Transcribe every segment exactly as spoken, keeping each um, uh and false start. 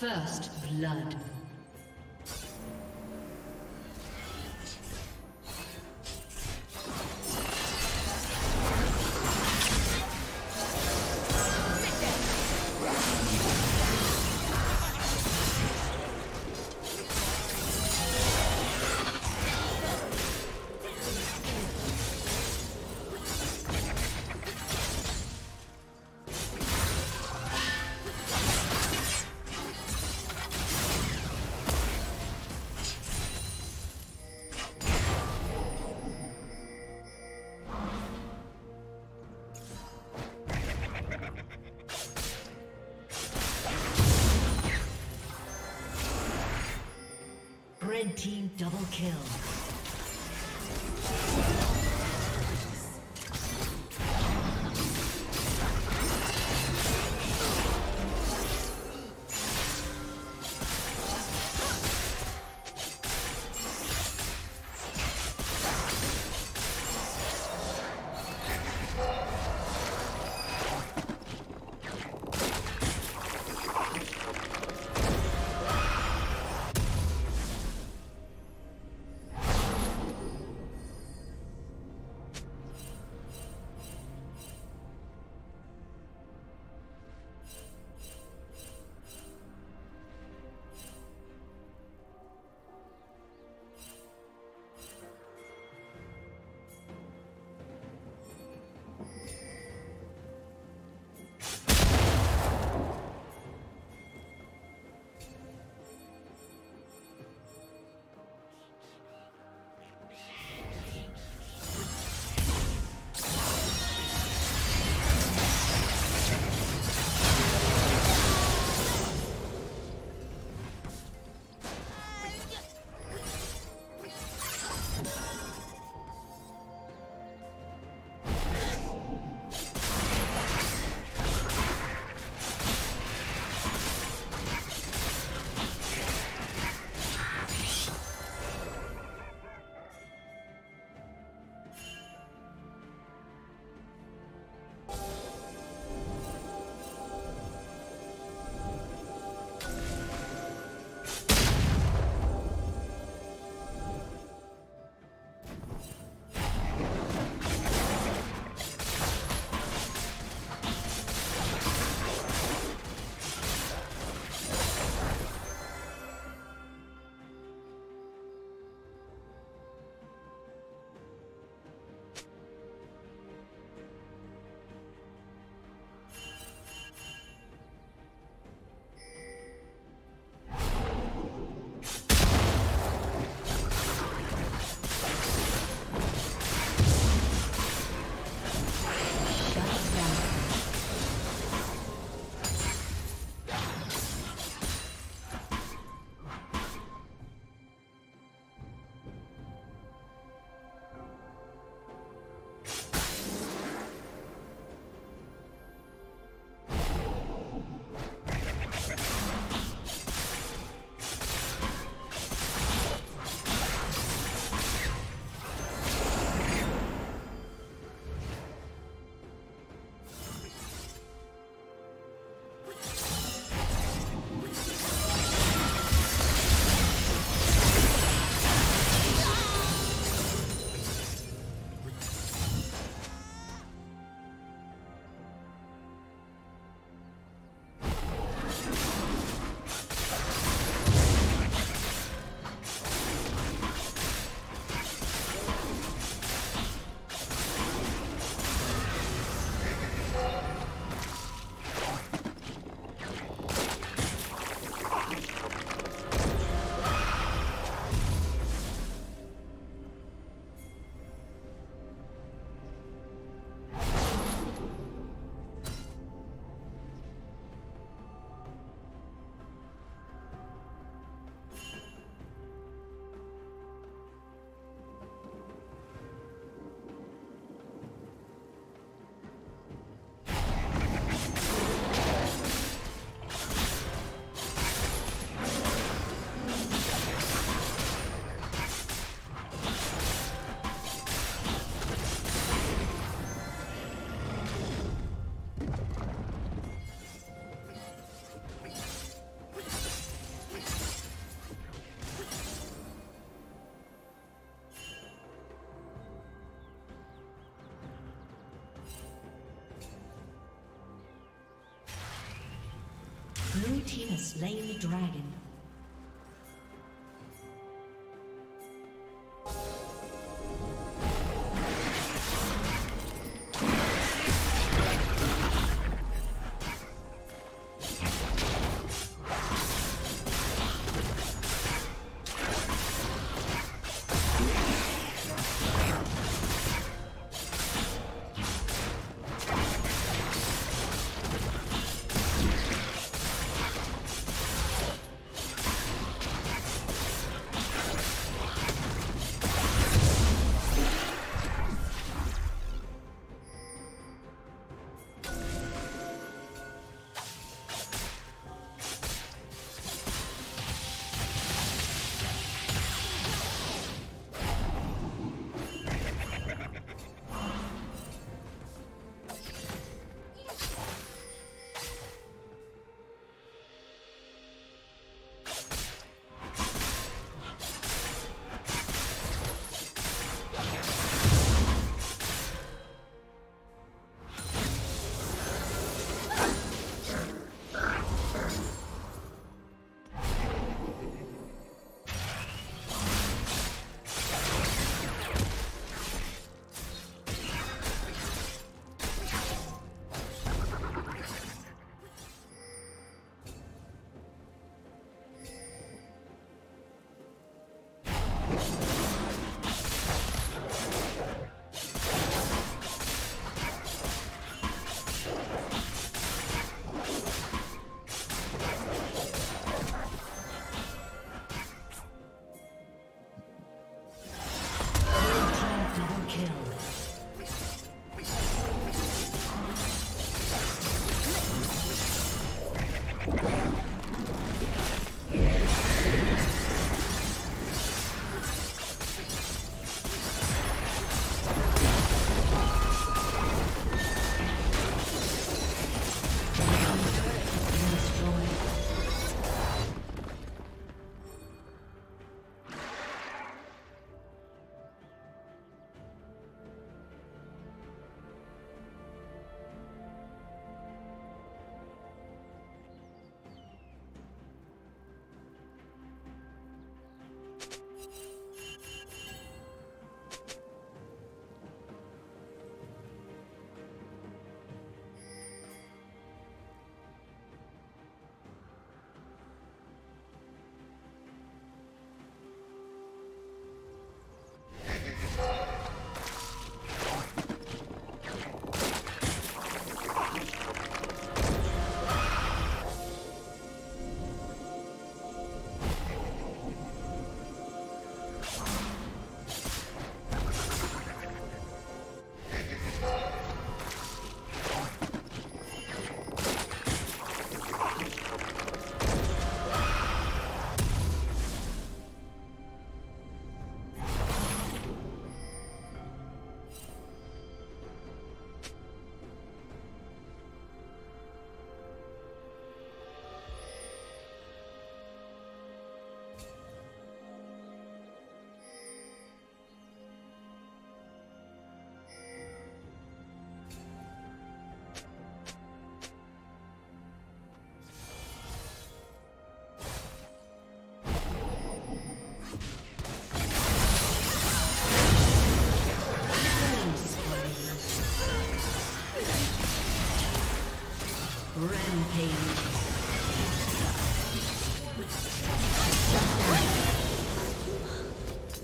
First blood. Red team double kill. Blue team has slain the dragon.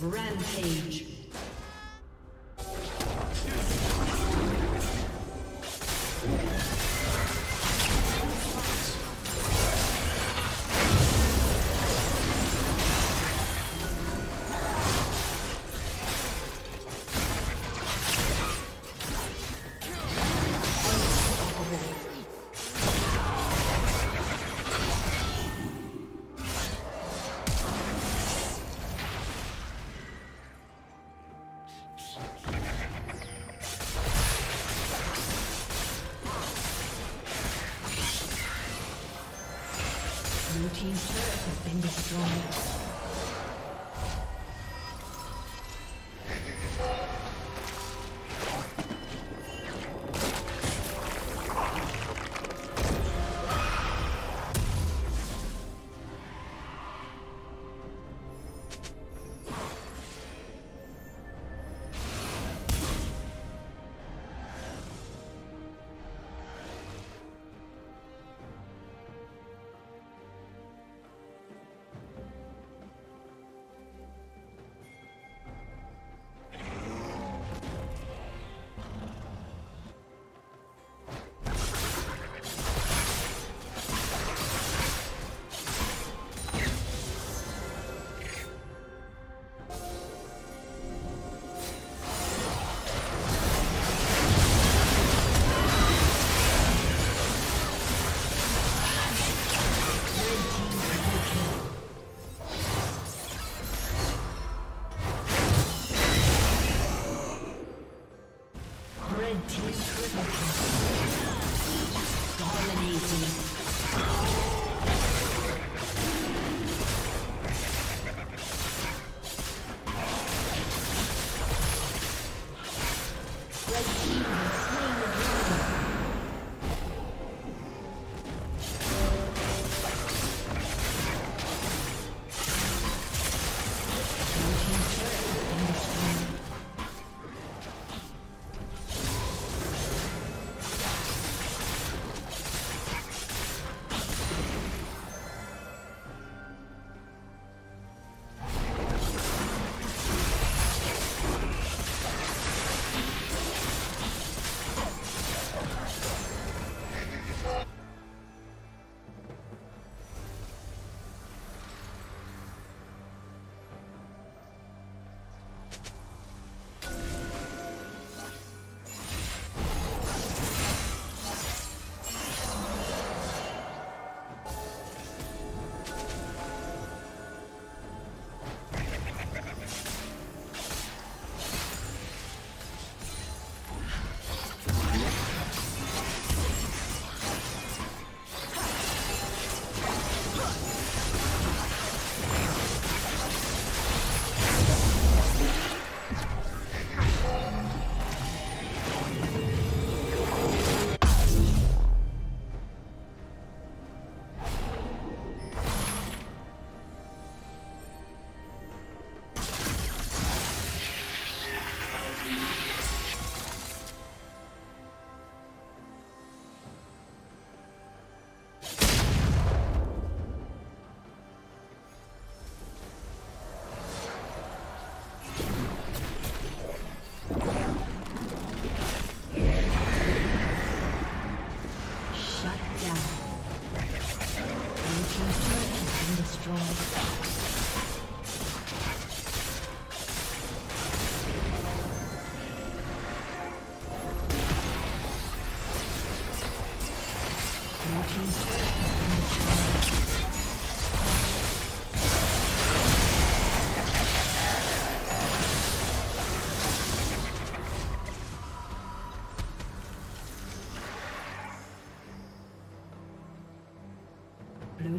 Rampage. Team's turret has been destroyed. destroyed. Blue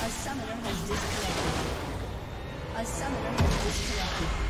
A summoner has disconnected. A summoner has disconnected.